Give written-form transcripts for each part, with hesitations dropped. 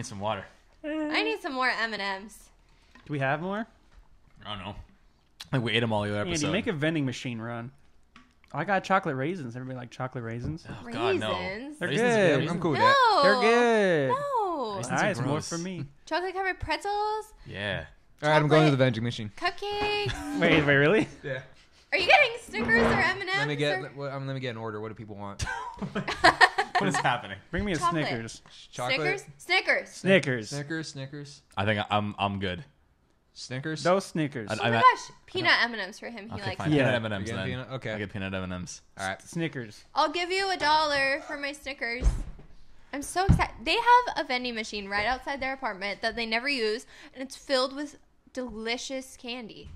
need some water. I need some more M&Ms. Do we have more? I don't know. Like we ate them all the other episode. Andy, make a vending machine run. I got chocolate raisins. Everybody like chocolate raisins? Oh, God, no. They're good. I'm cool with that. They're good. No. Raisins all right, it's more for me. Chocolate covered pretzels. Yeah. Chocolate. All right, I'm going to the vending machine. Cupcakes. wait, really? Yeah. Are you getting Snickers or M&Ms? Let me get an order. What do people want? What is happening? Bring me a chocolate. Snickers. Chocolate. Snickers. I think I'm good. Snickers? No Snickers. Oh my gosh, peanut M&Ms for him. He likes peanut M&Ms. Okay, I get peanut M&Ms. All right, Snickers. I'll give you $1 for my Snickers. I'm so excited. They have a vending machine right outside their apartment that they never use, and it's filled with delicious candy.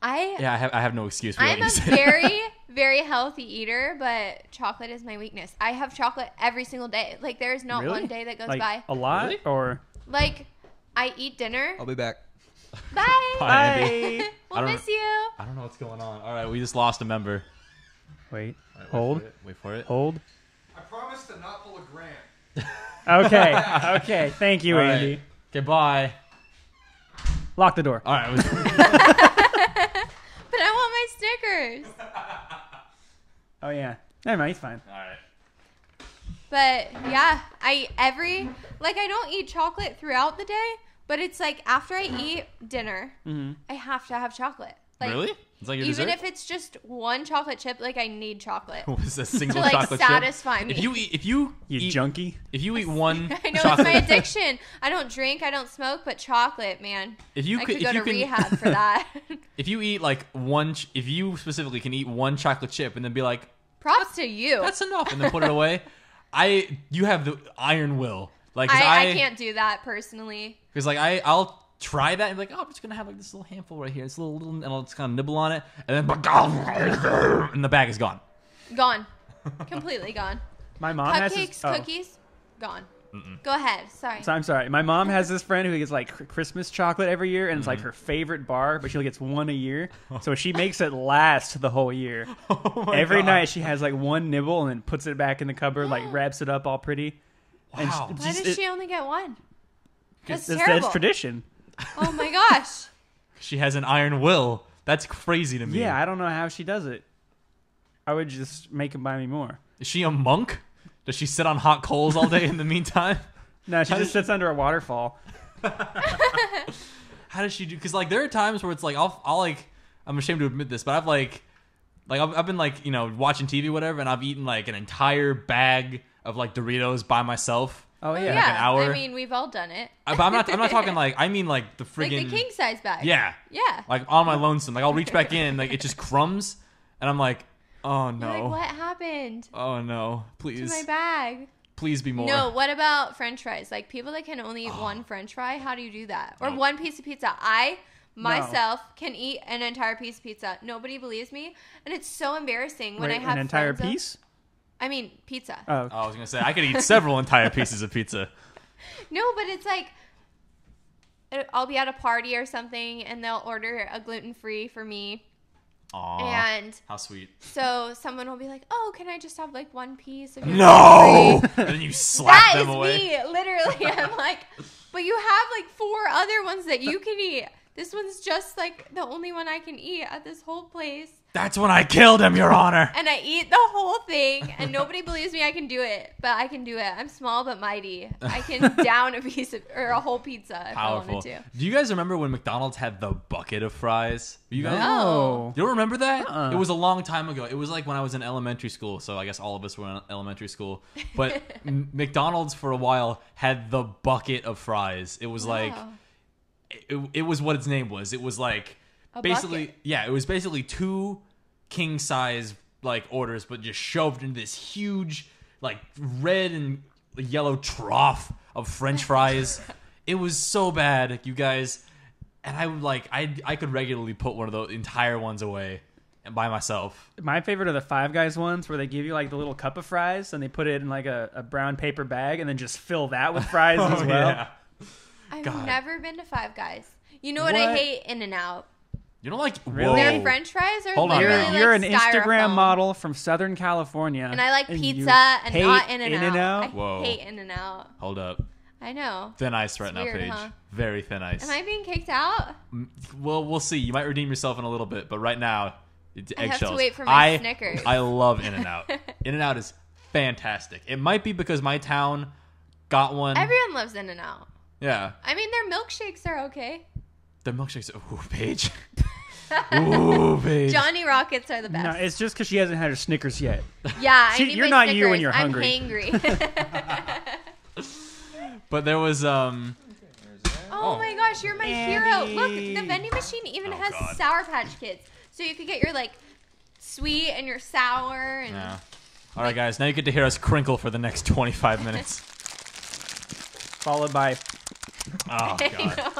I have no excuse for what you said. I'm a very, very healthy eater, but chocolate is my weakness. I have chocolate every single day. Like there's not one day that goes by. A lot or like. I eat dinner. I'll be back. Bye. Bye. We'll miss you. I don't know what's going on. All right, we just lost a member. Wait. Right, hold. Wait for it. Hold. I promise to not pull a Grant. Okay. Okay. Thank you, Andy. Right. Goodbye. Lock the door. All right. But I want my Snickers. Oh yeah. Never mind. He's fine. All right. But yeah, I don't eat chocolate throughout the day. But it's like after I eat dinner, I have to have chocolate. Like, really? It's like your dessert? Even if it's just one chocolate chip, like I need chocolate. What is a single chocolate chip? To like satisfy me. You junkie. If you eat one, I know it's my addiction. I don't drink, I don't smoke, but chocolate, man. I could go to rehab for that. If you eat like one, if you specifically can eat one chocolate chip and then be like, props to you. That's enough, and then put it away. You have the iron will. Like I can't do that personally. Because like I'll try that and be like, oh, I'm just gonna have like this little handful right here. It's a little, and I'll just kind of nibble on it, and then and the bag is gone. Gone, completely gone. My mom has cookies, gone. Go ahead. Sorry. So I'm sorry. My mom has this friend who gets like Christmas chocolate every year, and it's like her favorite bar, but she only gets one a year. So she makes it last the whole year. Every night she has like one nibble and then puts it back in the cupboard, like wraps it up all pretty. Wow. And why does she only get one? That's tradition. Oh my gosh. She has an iron will. That's crazy to me. Yeah, I don't know how she does it. I would just make him buy me more. Is she a monk? Does she sit on hot coals all day in the meantime? No, she just sits under a waterfall. How does she do? Because like there are times where it's like I'll like I'm ashamed to admit this, but I've I've been like watching TV or whatever, and I've eaten like an entire bag of like Doritos by myself. Oh yeah, like an hour. I mean, we've all done it. But I'm not talking like I mean like the friggin' like the king size bag. Yeah. Yeah. Like on my lonesome, like I'll reach back in, like it's just crumbs, and I'm like. Oh no! You're like, what happened? Oh no! Please, to my bag. Please be more. No. What about French fries? Like people that can only eat one French fry. How do you do that? Or one piece of pizza? I myself can eat an entire piece of pizza. Nobody believes me, and it's so embarrassing when I have an entire piece. I mean, pizza. Oh, okay. I was gonna say I could eat several entire pieces of pizza. No, but it's like. I'll be at a party or something, and they'll order a gluten-free for me. Aww, and how sweet. So someone will be like, oh, can I just have like one piece of your No! And then you slap them away. That is me, literally. I'm like, but you have like 4 other ones that you can eat. This one's just like the only one I can eat at this whole place. That's when I killed him, Your Honor. And I eat the whole thing, and nobody believes me I can do it, but I can do it. I'm small but mighty. I can down a piece of, or a whole pizza if I wanted to. Do you guys remember when McDonald's had the bucket of fries? No. You don't remember that? It was a long time ago. It was like when I was in elementary school, so I guess all of us were in elementary school. But McDonald's for a while had the bucket of fries. It was like, it was what its name was. It was like, it was basically 2 king size like orders, but just shoved into this huge like red and yellow trough of French fries. It was so bad, you guys. And I would like I could regularly put one of those entire ones away and by myself. My favorite are the Five Guys ones where they give you like the little cup of fries and they put it in like a brown paper bag and then just fill that with fries as well. Yeah. I've never been to Five Guys. You know what? I hate In-N-Out. You don't like really? Their French fries are You're like an styrofoam. Instagram model from Southern California, and I like pizza and not In-N-Out. I hate In-N-Out. Hold up, I know. Thin ice right now, Paige. Huh? Very thin ice. Am I being kicked out? Well, we'll see. You might redeem yourself in a little bit, but right now, eggshells. I have to wait for my Snickers. I love In-N-Out. In-N-Out is fantastic. It might be because my town got one. Everyone loves In-N-Out. Yeah. I mean, their milkshakes are okay. Their milkshakes are... Ooh, Paige. Ooh, Paige. Johnny Rockets are the best. No, it's just because she hasn't had her Snickers yet. Yeah, I need You're my not Snickers. You when you're hungry. I'm hangry. But there was, Oh my gosh, you're my Andy. Hero. Look, the vending machine even has Sour Patch Kids. So you could get your, like, sweet and your sour. And yeah. All right, guys, now you get to hear us crinkle for the next 25 minutes. Followed by... Oh, God.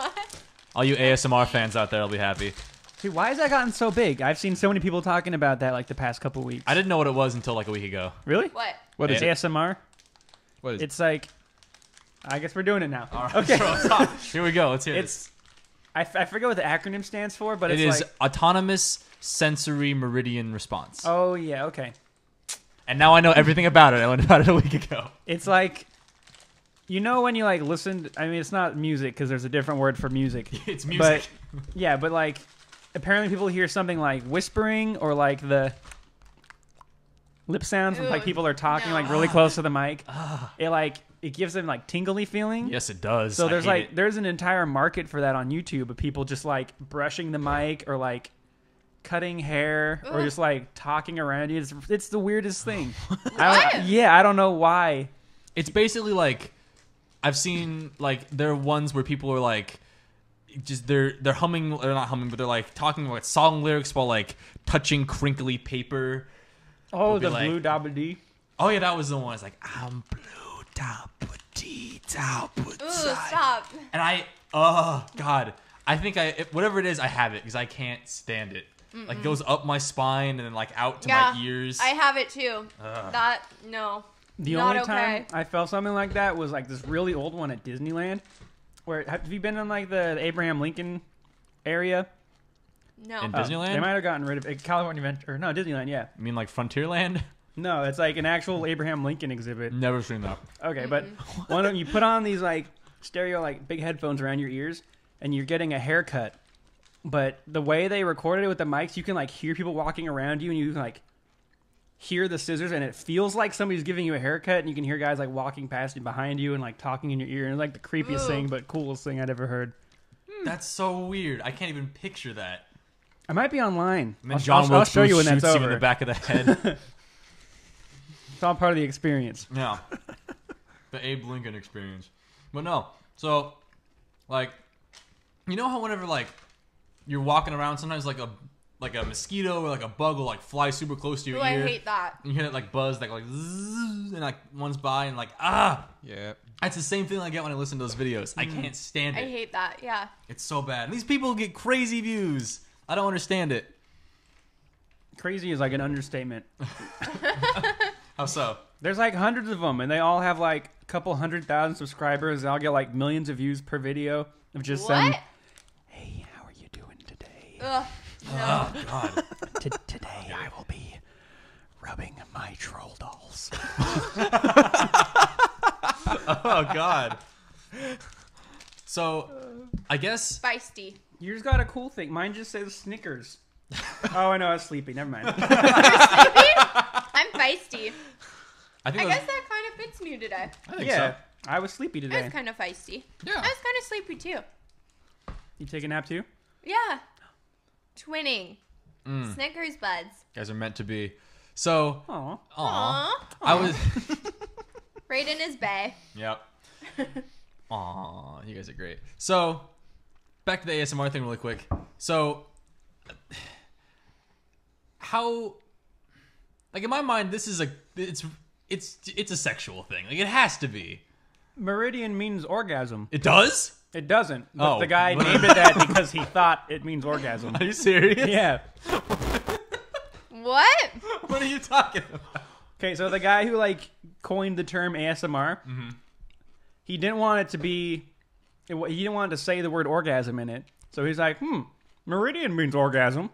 All you ASMR fans out there will be happy. Dude, why has that gotten so big? I've seen so many people talking about that, like, the past couple weeks. I didn't know what it was until, like, a week ago. Really? What? What is ASMR? What is it? It's like... I guess we're doing it now. All right, okay. So here we go. Let's hear this. I forget what the acronym stands for, but it's like... Autonomous Sensory Meridian Response. Oh, yeah. Okay. And now I know everything about it. I learned about it a week ago. It's like... You know when you, like, listen... I mean, it's not music, because there's a different word for music. It's music. But, yeah, but, like, apparently people hear something like whispering or, like, the... lip sounds. Ooh, like, people are talking, like, really close to the mic. It, like... It gives them, like, tingly feeling. Yes, it does. So there's, like, there's an entire market for that on YouTube of people just, like, brushing the mic or, like, cutting hair or just, like, talking around you. It's the weirdest thing. I don't know why. It's basically, like, I've seen, like, there are ones where people are, like, just they're humming. They're not humming, but they're, like, talking about song lyrics while, like, touching crinkly paper. Oh, the blue dabba dee. Oh, yeah, that was the one. It's like, I'm blue. Ooh, stop. And oh, God. I think whatever it is, I have it because I can't stand it. Mm-mm. Like, it goes up my spine and then, like, out to my ears. I have it, too. That, no. The only time I felt something like that was, like, this really old one at Disneyland. Where, have you been in, like, the Abraham Lincoln area? No. In Disneyland? They might have gotten rid of it. California Adventure. No, Disneyland, yeah. You mean, like, Frontierland? No, it's like an actual Abraham Lincoln exhibit. Never seen that. Okay, but one of them, you put on these like stereo, like big headphones around your ears, and you're getting a haircut. But the way they recorded it with the mics, you can like hear people walking around you, and you can like hear the scissors, and it feels like somebody's giving you a haircut, and you can hear guys like walking past and behind you, and like talking in your ear, and it's like the creepiest thing, but coolest thing I'd ever heard. That's so weird. I can't even picture that. I might be online. And then I'll show you when that's over. You in the back of the head. It's all part of the experience. Yeah. The Abe Lincoln experience. But no. So, like, you know how whenever, like, you're walking around, sometimes, like a mosquito or, like, a bug will, like, fly super close to your ear? I hate that. You hear it, like, buzz, like, zzz, and, like, one's by and, like, ah! Yeah. That's the same feeling I get when I listen to those videos. I can't stand it. I hate that, yeah. It's so bad. And these people get crazy views. I don't understand it. Crazy is, like, an understatement. How so? There's like hundreds of them, and they all have like a couple 100,000 subscribers. They all get like millions of views per video of just some. Hey, how are you doing today? Ugh, no. Oh God! Today I will be rubbing my troll dolls. Oh God! So, I guess feisty. Yours got a cool thing. Mine just says Snickers. Oh, I know. I was sleepy. Never mind. You're sleepy? I'm feisty. I guess that kind of fits me today. I think so. I was sleepy today. I was kind of feisty. Yeah. I was kind of sleepy too. You take a nap too? Yeah. Twinning. Mm. Snickers buds. You guys are meant to be. So. Aww. Aww. I was. Right in his bay. Yep. Aww. You guys are great. So, back to the ASMR thing really quick. So, how. Like, in my mind, this is it's a sexual thing. Like, it has to be. Meridian means orgasm. It does? It doesn't. But the guy named it that because he thought it means orgasm. Are you serious? Yeah. What? What are you talking about? Okay, so the guy who, like, coined the term ASMR, he didn't want it to be... He didn't want to say the word orgasm in it. So he's like, Meridian means orgasm.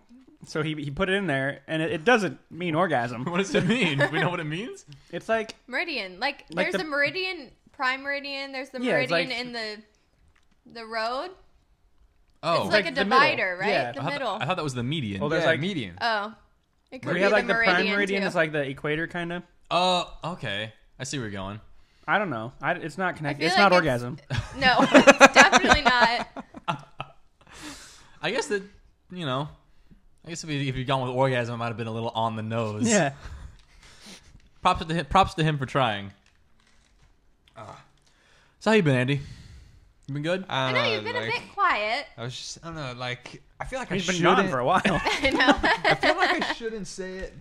So he put it in there, and it doesn't mean orgasm. What does it mean? Do we know what it means? It's like... Meridian. Like there's a meridian prime meridian. There's the meridian in the road. Oh, it's like a divider, right? Yeah. The middle. I thought that was the median. Well, there's like median. Oh, it could be like the prime meridian is like the equator, kind of. Oh, okay. I see where you're going. I don't know. It's not connected. It's like not orgasm. No, it's definitely not. I guess that, you know, I guess if you'd gone with orgasm, it might have been a little on the nose. Yeah. Props to him for trying. So how you been, Andy? You been good? I know, you've been a bit quiet. I was just, I don't know, like, I feel like I shouldn't. He's been gone for a while. I know. I feel like I shouldn't say it.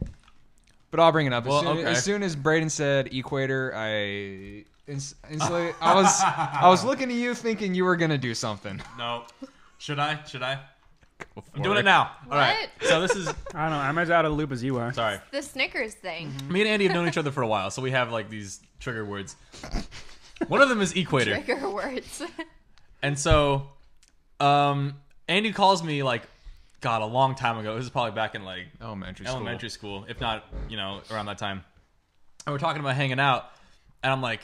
But I'll bring it up. As soon as Brayden said equator, I was looking at you thinking you were going to do something. No. Should I? I'm doing it now. What? All right. So this is... I don't know. I'm as out of the loop as you are. Sorry. The Snickers thing. Mm-hmm. Me and Andy have known each other for a while, so we have like these trigger words. One of them is equator. Trigger words. And so Andy calls me like... God, a long time ago. This is probably back in like elementary school, if not, you know, around that time. And we're talking about hanging out, and I'm like,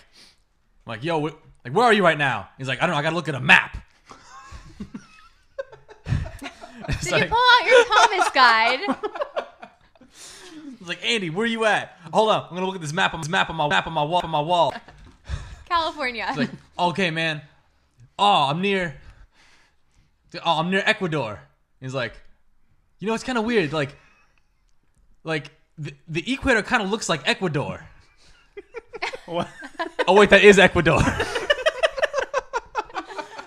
yo, like, where are you right now? He's like, I don't know. I gotta look at a map. Did you pull out your Thomas guide? I was like, Andy, where are you at? Hold on, I'm gonna look at this map on my wall. California. He's like, okay, man. Oh, I'm near Ecuador. He's like. You know, it's kind of weird. Like the equator kind of looks like Ecuador. What? Oh wait, that is Ecuador.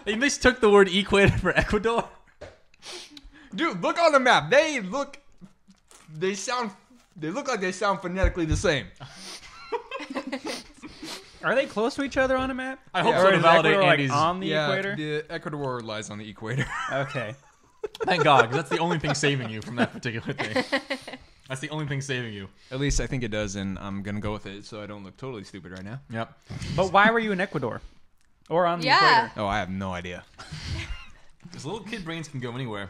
They mistook the word equator for Ecuador. Dude, look on the map. They look like they sound phonetically the same. Are they close to each other on a map? I hope so. To validate Andy's, like on the equator. The Ecuador lies on the equator. Okay. Thank God, because that's the only thing saving you from that particular thing. That's the only thing saving you. At least I think it does, and I'm going to go with it so I don't look totally stupid right now. Yep. But why were you in Ecuador? Or on the equator? Oh, I have no idea. Because little kid brains can go anywhere.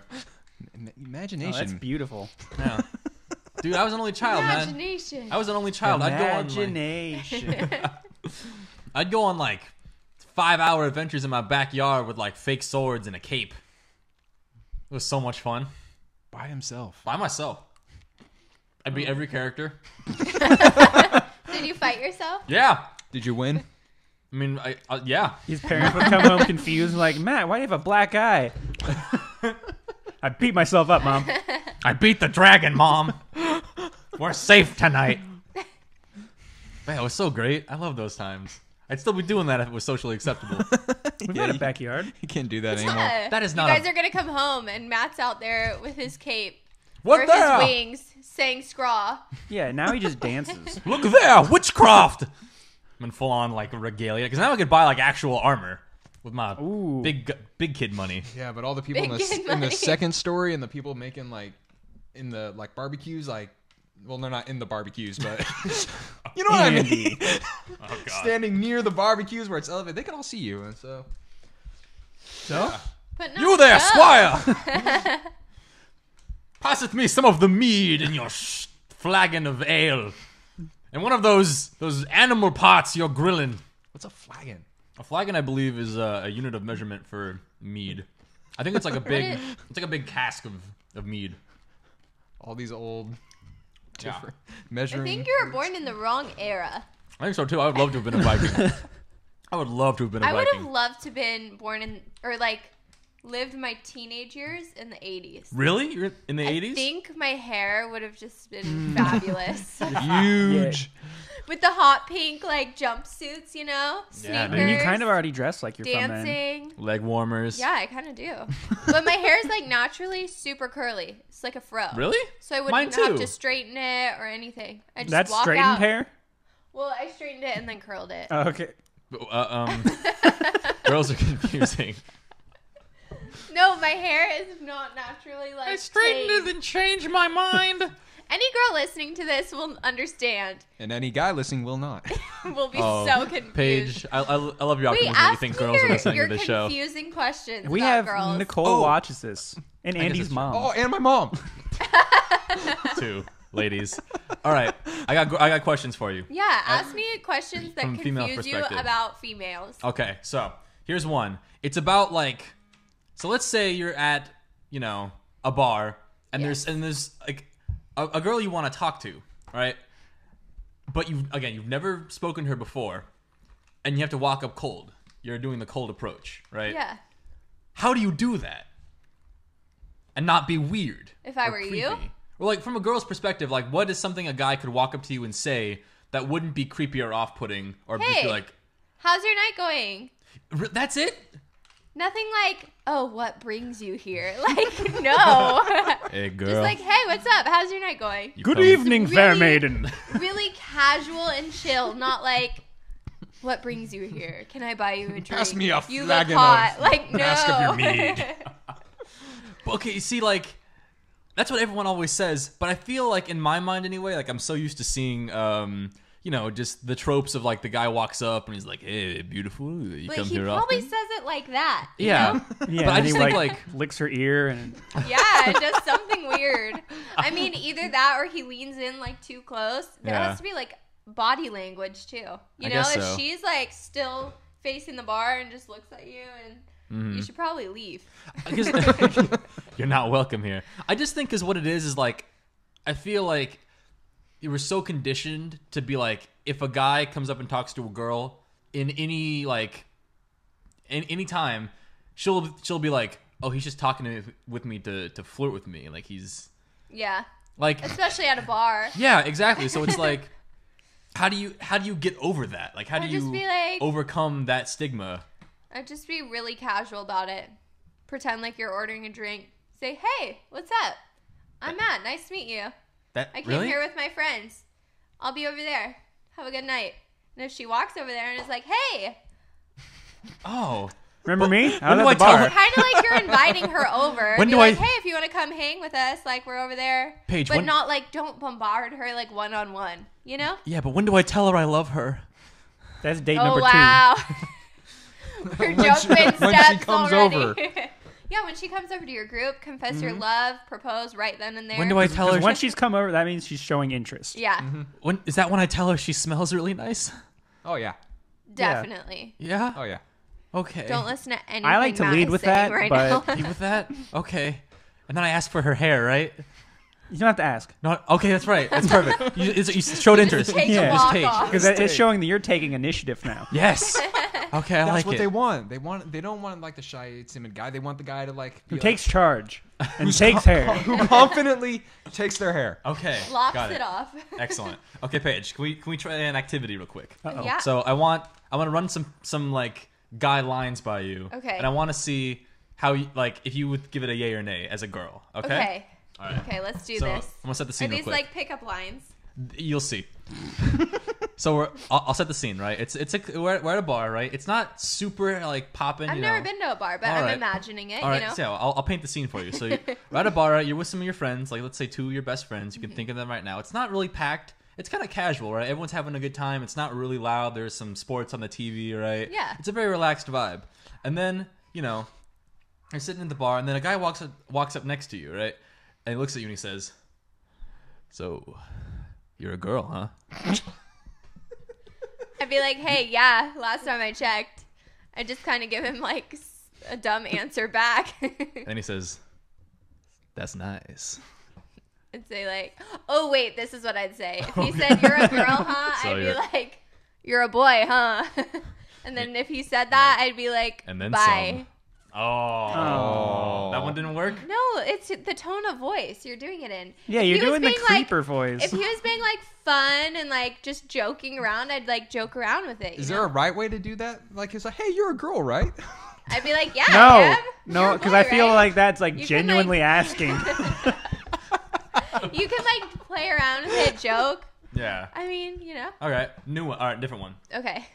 Imagination. Oh, that's beautiful. Yeah. Dude, I was an only child, man. Imagination. I was an only child. Imagination. I'd go on, like, 5-hour adventures in my backyard with, like, fake swords and a cape. It was so much fun. By himself. By myself. I'd beat every character. Did you fight yourself? Yeah. Did you win? I mean, yeah. His parents would come home confused, like, Matt, why do you have a black eye? I beat myself up, Mom. I beat the dragon, Mom. We're safe tonight. Man, it was so great. I love those times. I'd still be doing that if it was socially acceptable. We've got a backyard. You can't do that anymore. That is not. You guys are gonna come home and Matt's out there with his cape, his wings, saying "scraw." Yeah, now he just dances. Look there, witchcraft. I'm in full on like regalia because now I could buy like actual armor with my big kid money. Yeah, but all the people in the second story and the people making like in the like barbecues like. Well, they're not in the barbecues, but you know what Andy. I mean. Oh, God. Standing near the barbecues where it's elevated, they can all see you, and so yeah. But you there, squire! Passeth me some of the mead in your flagon of ale, and one of those animal parts you're grilling. What's a flagon? A flagon, I believe, is a unit of measurement for mead. I think it's like a big, it's like a big cask of mead. All these old. Yeah. Measuring. I think you were born in the wrong era. I think so too. I would love to have been a Viking. I would have loved to have been born in, or like lived my teenage years in the 80s. Really? You're in the 80s? I think my hair would have just been fabulous. Huge. With the hot pink like jumpsuits, you know? Sneakers. Yeah, I mean, you kind of already dress like you're dancing. Leg warmers. Yeah, I kind of do. But my hair is like naturally super curly. It's like a fro. Really? So I wouldn't have to straighten it or anything. I just walk straightened out. Hair? Well, I straightened it and then curled it. Oh, okay. Girls are confusing. No, my hair is not naturally like I straightened it and changed my mind. Any girl listening to this will understand. And any guy listening will not. Will be so confused. Paige, I love your optimism that you think girls are listening to this show. We ask confusing questions about girls. Nicole watches this. And Andy's mom. Oh, and my mom. Two. ladies. All right, I got questions for you. Yeah, ask me questions that confuse you about females. Okay, so here's one. It's about like, so let's say you're at, you know, a bar and there's like a girl you want to talk to, right? But you've never spoken to her before, and you have to walk up cold. You're doing the cold approach, right? Yeah. How do you do that and not be weird? If I were creepy? You? Well, like from a girl's perspective, like what is something a guy could walk up to you and say that wouldn't be creepy or off-putting or hey, just be like, how's your night going? That's it? Nothing like, oh, what brings you here? Like, no. Hey, girl. Just like, hey, what's up? How's your night going? Good evening, really, fair maiden. Really casual and chill, not like, what brings you here? Can I buy you a drink? Pass me a flagon of like, no. Ask of your mead. Okay, you see, like, that's what everyone always says, but I feel like in my mind anyway, like I'm so used to seeing, you know, just the tropes of like the guy walks up and he's like, hey, beautiful, you but come here often? He probably says it like that. You know? Yeah. But I just think like licks her ear and yeah, just something weird. I mean, either that or he leans in like too close. There has to be like body language too. You know, if she's like still facing the bar and just looks at you and you should probably leave. You're not welcome here. I just think is what it is like, I feel like you were so conditioned to be like, if a guy comes up and talks to a girl in any like, in any time, she'll be like, oh, he's just talking to me, with me to flirt with me, like he's like especially at a bar. Yeah, exactly. So it's like, how do you get over that? Like, how do you like, overcome that stigma? I'd just be really casual about it. Pretend like you're ordering a drink. Say, hey, what's up? I'm Matt. Nice to meet you. I came here with my friends. I'll be over there. Have a good night. And if she walks over there and is like, hey. Oh. Remember me? I was at the bar. Kind of like you're inviting her over. When do like, hey, if you want to come hang with us, like we're over there. Paige, but not like, don't bombard her like one-on-one, you know? Yeah, but when do I tell her I love her? That's date number 2. Oh, wow. We're jumping steps when she comes already. Over. Yeah, when she comes over to your group, confess your love, propose right then and there. When do I tell her? Once she's come over, that means she's showing interest. Yeah. When is that when I tell her she smells really nice? Oh, yeah. Definitely. Yeah? Oh, yeah. Okay. Don't listen to anything I like to lead with that, right but... Lead with that? Okay. And then I ask for her hair, right? You don't have to ask. No, okay, that's right. That's perfect. You showed interest. Just take. Because it's showing that you're taking initiative now. Yes. Okay, I like it. That's what they want. They don't want like the shy, timid guy. They want the guy to like who takes charge and takes hair, who confidently takes their hair. Okay, lops it off. Excellent. Okay, Paige, can we try an activity real quick? Yeah. So I want to run some like guy lines by you. Okay. And I want to see how you, like if you would give it a yay or nay as a girl. Okay. Okay. All right. Okay, let's do this. I'm gonna set the scene real quick. Are these like pickup lines? You'll see. So I'll set the scene, right? We're at a bar, right? It's not super like popping. I've never been to a bar, but I'm imagining it. All right, you know? So I'll paint the scene for you. So we're at a bar, right? You're with some of your friends, like let's say 2 of your best friends. You can think of them right now. It's not really packed. It's kind of casual, right? Everyone's having a good time. It's not really loud. There's some sports on the TV, right? Yeah. It's a very relaxed vibe. And then you know, you're sitting in the bar, and then a guy walks up next to you, right? And he looks at you and he says, "So, you're a girl, huh?" I'd be like, hey, yeah, last time I checked. I just kind of give him like a dumb answer back. And he says, that's nice. I'd say like, oh, wait, this is what I'd say. If he said, you're a girl, huh? So I'd be like, you're a boy, huh? And then if he said that, I'd be like, and then bye. Some. Oh. That one didn't work? No, it's the tone of voice you're doing it in. Yeah, you're doing the creeper like, voice. If he was being like fun and like just joking around, I'd like joke around with it. Is there a right way to do that? Like it's like, hey, you're a girl, right? I'd be like, yeah, no, because I feel like that's like genuinely asking. You can like play around with it, joke. Yeah. I mean, you know. All right, new one. All right, different one. Okay.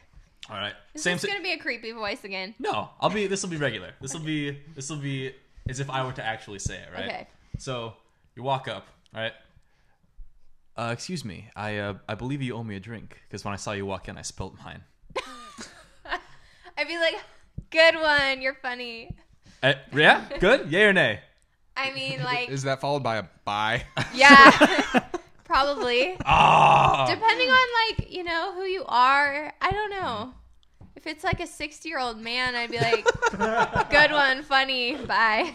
All right. Is this gonna be a creepy voice again? No, this will be regular. This will be as if I were to actually say it, right? Okay. So you walk up, all right. Excuse me, I believe you owe me a drink because when I saw you walk in, I spilled mine. I'd be like, good one, you're funny. Yeah, good, yay or nay? I mean, like, is that followed by a bye? Yeah, probably. Probably. Depending on, like, you know, who you are. I don't know. If it's like a 60-year-old man, I'd be like, good one, funny, bye.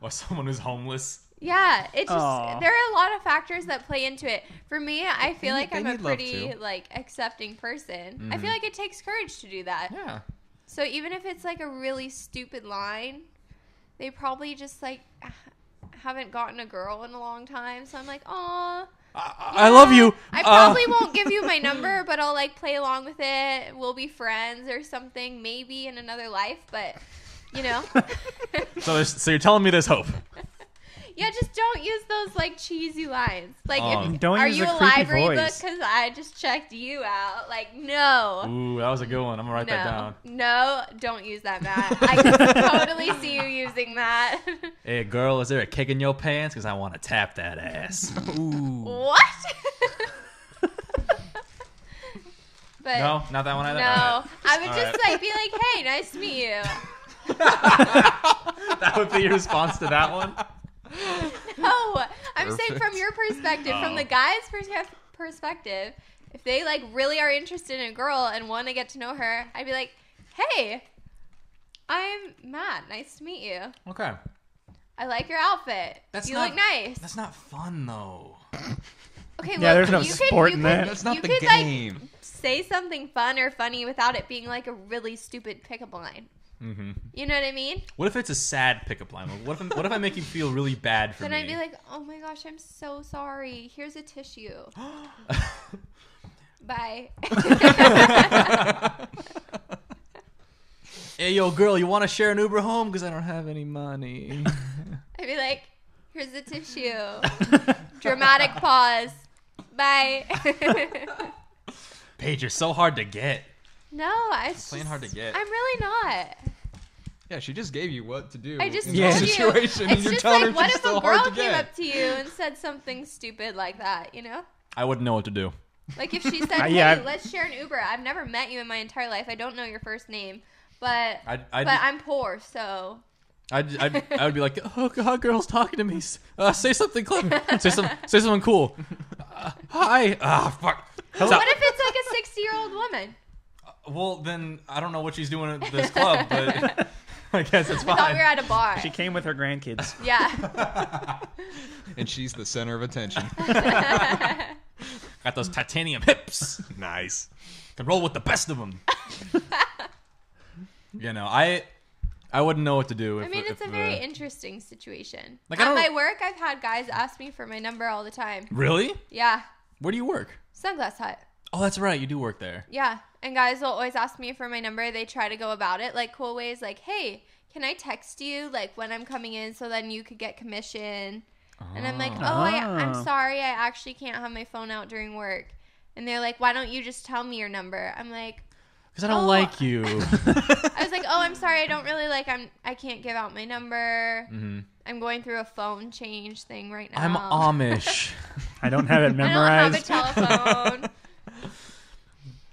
Or someone who's homeless. Yeah, it's just, there are a lot of factors that play into it. For me, I feel like I'm a pretty, like, accepting person. Mm-hmm. I feel like it takes courage to do that. Yeah. So even if it's like a really stupid line, they probably just, like, haven't gotten a girl in a long time. So I'm like, aw. I love you. I probably won't give you my number, but I'll, like, play along with it. We'll be friends or something, maybe in another life, but, you know. So you're telling me there's hope. Yeah, just don't use those, like, cheesy lines. Like, are you a library book? Because I just checked you out. Like, no. Ooh, that was a good one. I'm going to write that down. No, don't use that, Matt. I can totally see you using that. Hey, girl, is there a kick in your pants? Because I want to tap that ass. Ooh. What? But no, not that one either? No. Right. I would like, be like, hey, nice to meet you. That would be your response to that one? No, I'm saying from your perspective, from the guy's perspective, if they, like, really are interested in a girl and want to get to know her, I'd be like, hey, I'm Matt. Nice to meet you. Okay. I like your outfit. You look nice. That's not fun, though. Okay, well, yeah, there's no sport in that. That's not the game. Like, say something fun or funny without it being, like, a really stupid pickup line. Mm-hmm. You know what I mean? What if it's a sad pickup line? What if I make you feel really bad for me? Then I'd be like, oh my gosh, I'm so sorry. Here's a tissue. Bye. Hey, yo, girl, you want to share an Uber home? Because I don't have any money. I'd be like, here's a tissue. Dramatic pause. Bye. Paige, you're so hard to get. No, it's plain hard to get. I'm really not. Yeah, she just gave you what to do. I just told you. Situation, it's just like, what if a girl came up to you and said something stupid like that, you know? I wouldn't know what to do. Like if she said, hey, let's share an Uber. I've never met you in my entire life. I don't know your first name, but I'm poor, so. I would be like, oh, God, girl's talking to me. Say something clever. Say something cool. Hi. Fuck. Hello. What if it's like a 60-year-old woman? Well, then I don't know what she's doing at this club, but I guess it's fine. I thought we were at a bar. She came with her grandkids. Yeah. And she's the center of attention. Got those titanium hips. Nice. Can roll with the best of them. You know, I wouldn't know what to do. It's a very interesting situation. Like, at my work, I've had guys ask me for my number all the time. Really? Yeah. Where do you work? Sunglass Hut. Oh, that's right. You do work there. Yeah. And guys will always ask me for my number. They try to go about it like cool ways, like, hey, can I text you like when I'm coming in so then you could get commission? Oh. And I'm like, oh, I'm sorry. I actually can't have my phone out during work. And they're like, why don't you just tell me your number? I'm like, because I don't like you. I was like, oh, I'm sorry. I don't really I can't give out my number. Mm-hmm. I'm going through a phone change thing right now. I'm Amish. I don't have it memorized. I don't have a telephone.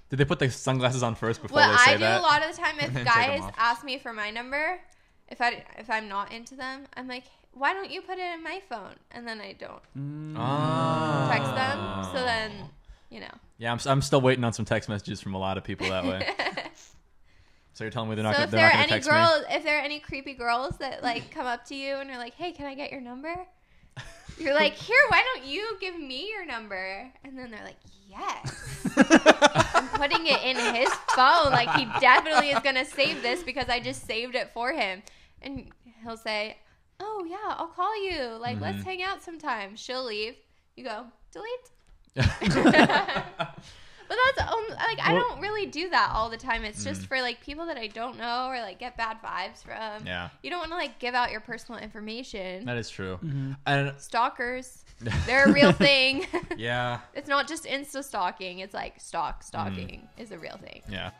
Did they put the sunglasses on first before they say that? Well, I do a lot of the time if guys ask me for my number, if I'm not into them, I'm like, why don't you put it in my phone? And then I don't text them. So then, you know. Yeah, I'm still waiting on some text messages from a lot of people that way. So you're telling me they're not going to text me? If there are any creepy girls that like come up to you and are like, hey, can I get your number? You're like, here, why don't you give me your number? And then they're like, yes. I'm putting it in his phone. Like, he definitely is going to save this because I just saved it for him. And he'll say, oh, yeah, I'll call you. Like, let's hang out sometime. She'll leave. You go, delete. But that's I don't really do that all the time. It's just for like people that I don't know or like get bad vibes from. Yeah, you don't want to like give out your personal information. That is true. Mm-hmm. Stalkers, they're a real thing. Yeah, it's not just Insta stalking. It's like stalking is a real thing. Yeah.